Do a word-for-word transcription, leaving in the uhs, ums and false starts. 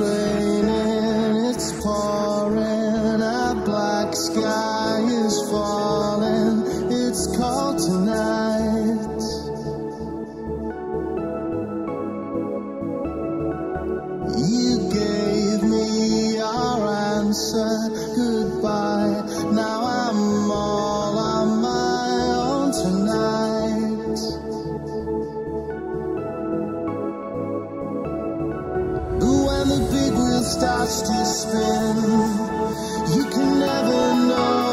raining, it's pouring, a black sky is falling, it's cold tonight. You gave me your answer, goodbye, now I'm all on my own tonight. When the big wheel starts to spin, you can never know.